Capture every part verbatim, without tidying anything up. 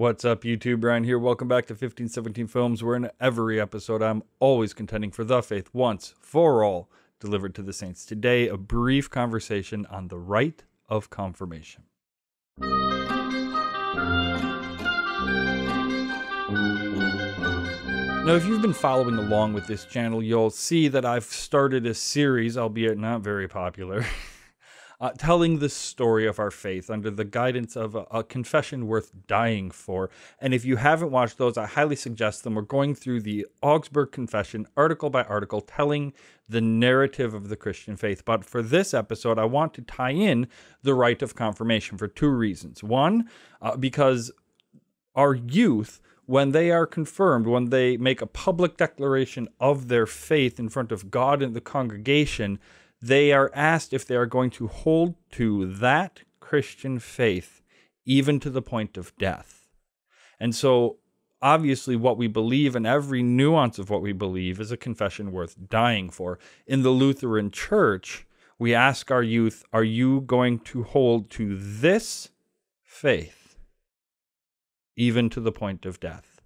What's up, YouTube? Ryan here. Welcome back to fifteen seventeen Films, where in every episode I'm always contending for the faith once for all delivered to the saints. Today, a brief conversation on the rite of confirmation. Now, if you've been following along with this channel, you'll see that I've started a series, albeit not very popular, Uh, telling the story of our faith under the guidance of a, a confession worth dying for. And if you haven't watched those, I highly suggest them. We're going through the Augsburg Confession, article by article, telling the narrative of the Christian faith. But for this episode, I want to tie in the rite of confirmation for two reasons. One, uh, because our youth, when they are confirmed, when they make a public declaration of their faith in front of God and the congregation, they are asked if they are going to hold to that Christian faith, even to the point of death. And so, obviously, what we believe and every nuance of what we believe is a confession worth dying for. In the Lutheran Church, we ask our youth, are you going to hold to this faith, even to the point of death?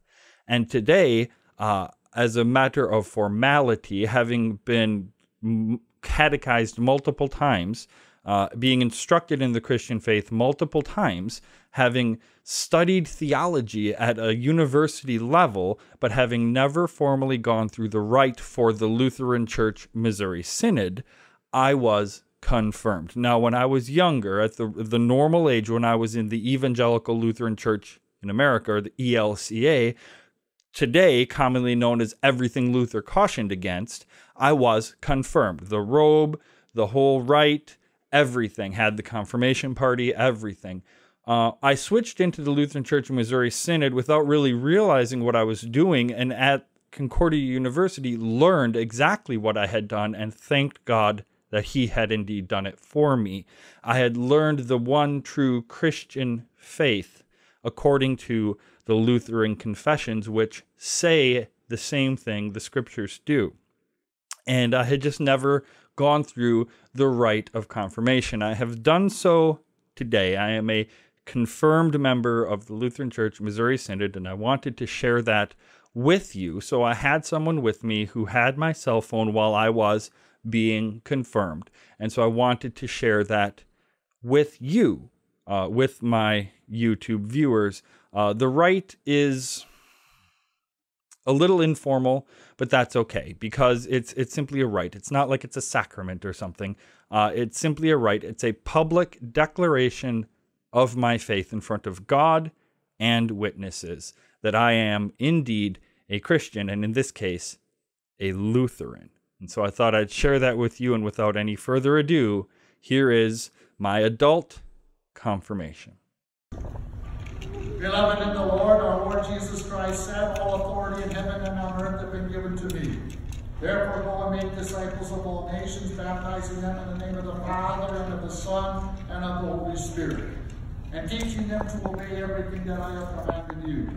And today, uh, as a matter of formality, having been m- catechized multiple times, uh, being instructed in the Christian faith multiple times, having studied theology at a university level, but having never formally gone through the rite for the Lutheran Church Missouri Synod, I was confirmed. Now, when I was younger, at the, the normal age, when I was in the Evangelical Lutheran Church in America, or the E L C A, today commonly known as everything Luther cautioned against, I was confirmed. The robe, the whole rite, everything. Had the confirmation party, everything. Uh, I switched into the Lutheran Church in Missouri Synod without really realizing what I was doing, and at Concordia University learned exactly what I had done and thanked God that he had indeed done it for me. I had learned the one true Christian faith according to the Lutheran confessions, which say the same thing the scriptures do. And I had just never gone through the rite of confirmation. I have done so today. I am a confirmed member of the Lutheran Church Missouri Synod, and I wanted to share that with you. So I had someone with me who had my cell phone while I was being confirmed. And so I wanted to share that with you, uh, with my YouTube viewers. Uh, the rite is a little informal, but that's okay, because it's it's simply a rite. It's not like it's a sacrament or something. Uh, it's simply a rite. It's a public declaration of my faith in front of God and witnesses that I am indeed a Christian, and in this case, a Lutheran. And so I thought I'd share that with you, and without any further ado, here is my adult confirmation. Beloved in the Lord, our Lord Jesus Christ said, all authority in heaven and on earth have been given to me. Therefore go and make disciples of all nations, baptizing them in the name of the Father, and of the Son, and of the Holy Spirit, and teaching them to obey everything that I have commanded you.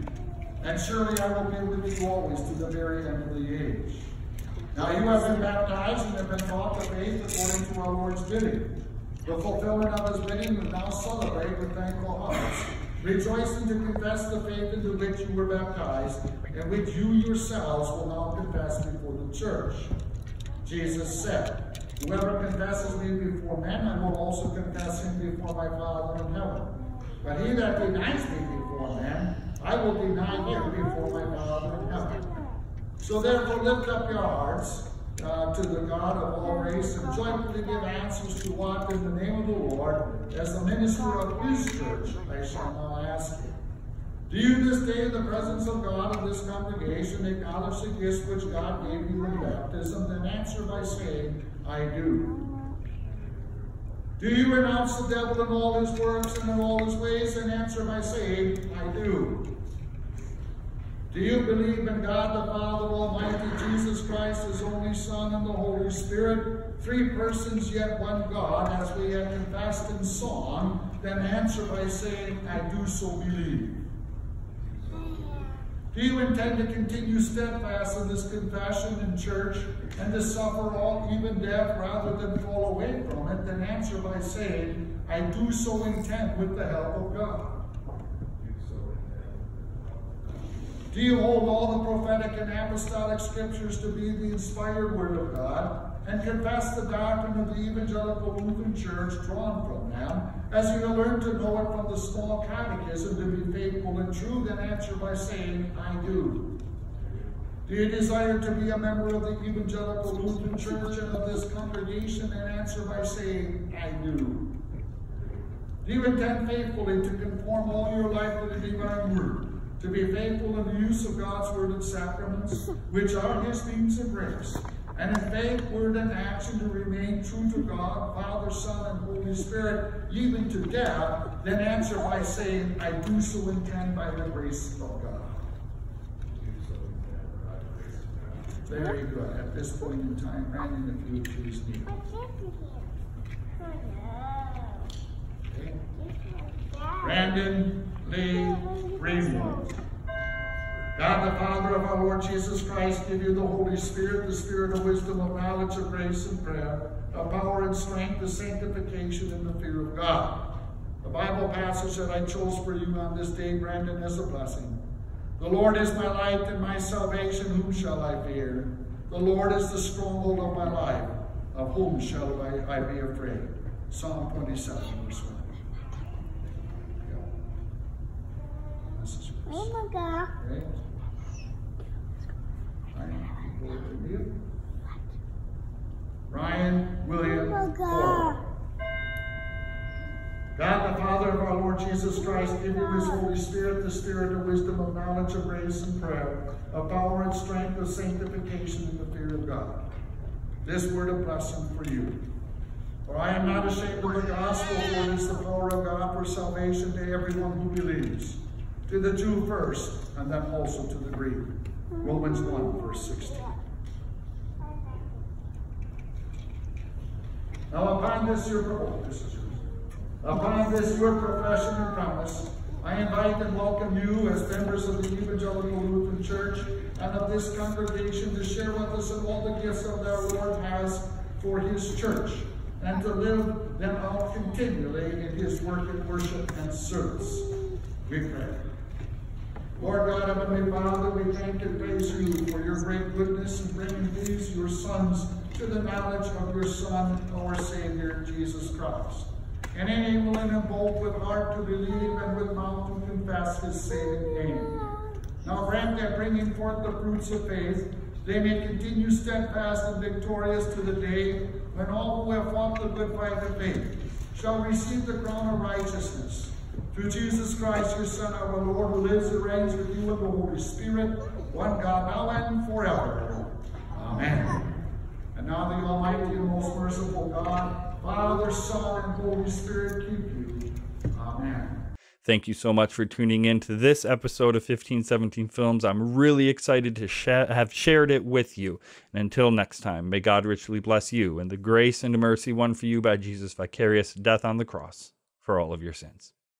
And surely I will be with you always to the very end of the age. Now you have been baptized and have been taught the faith according to our Lord's bidding. The fulfillment of his bidding we now celebrate with thankful hearts, rejoicing to confess the faith into which you were baptized, and which you yourselves will now confess before the church. Jesus said, whoever confesses me before men, I will also confess him before my Father in heaven. But he that denies me before men, I will deny him before my Father in heaven. So therefore lift up your hearts uh, to the God of all grace, and joyfully give answers to what, in the name of the Lord, as the minister of his church, I shall now. Do you this day in the presence of God and this congregation acknowledge the gifts which God gave you in baptism, then answer by saying, I do. Do you renounce the devil in all his works and in all his ways, and answer by saying, I do. Do you believe in God the Father Almighty, Jesus Christ, his only Son, and the Holy Spirit, three persons yet one God, as we have confessed in song, then answer by saying, I do so believe. Do you intend to continue steadfast in this confession in church, and to suffer all, even death, rather than fall away from it? Then answer by saying, I do so intend with the help of God. Do you hold all the prophetic and apostolic scriptures to be the inspired word of God, and confess the doctrine of the Evangelical Lutheran Church drawn from them, as you have learned to know it from the small catechism, to be faithful and true? Then answer by saying, I do. Do you desire to be a member of the Evangelical Lutheran Church and of this congregation? And answer by saying, I do. Do you intend faithfully to conform all your life to the divine word, to be faithful in the use of God's word and sacraments, which are his means of grace, and in faith, word, and action to remain true to God, Father, Son, and Holy Spirit, even to death? Then answer by saying, I do so intend by the grace of God. Very good. At this point in time, Brandon, if you would choose me. Okay. Brandon Lee Greenwood. God the Father of our Lord Jesus Christ, give you the Holy Spirit, the spirit of wisdom, of knowledge, of grace and prayer, of power and strength, of sanctification and the fear of God. The Bible passage that I chose for you on this day, Brandon, is a blessing. The Lord is my light and my salvation, whom shall I fear? The Lord is the stronghold of my life, of whom shall I, I be afraid? Psalm twenty-seven, verse one. Yeah. This is yours. Okay. Ryan William oh God. God the Father of our Lord Jesus Christ, give you his Holy Spirit, the spirit of wisdom, of knowledge, of grace and prayer, of power and strength, of sanctification and the fear of God. This word of blessing for you. For I am not ashamed of the gospel, for it is the power of God for salvation to everyone who believes, to the Jew first, and then also to the Greek. Romans one, verse sixteen. Now upon this your oh, this is yours. Upon this your profession and promise, I invite and welcome you as members of the Evangelical Lutheran Church and of this congregation to share with us in all the gifts that our Lord has for his church, and to live them out continually in his work and worship and service. We pray. Lord God, Heavenly Father, we thank and praise you for your great goodness in bringing these, your sons, to the knowledge of your Son, our Savior, Jesus Christ, and enabling them both with heart to believe and with mouth to confess his saving name. Now grant that, bringing forth the fruits of faith, they may continue steadfast and victorious to the day when all who have fought the good fight of faith shall receive the crown of righteousness. Through Jesus Christ, your Son, our Lord, who lives and reigns with you in the Holy Spirit, one God, now and forever. Amen. And now the Almighty and most merciful God, Father, Son, and Holy Spirit, keep you. Amen. Thank you so much for tuning in to this episode of fifteen seventeen Films. I'm really excited to sh have shared it with you. And until next time, may God richly bless you and the grace and mercy won for you by Jesus' vicarious death on the cross for all of your sins.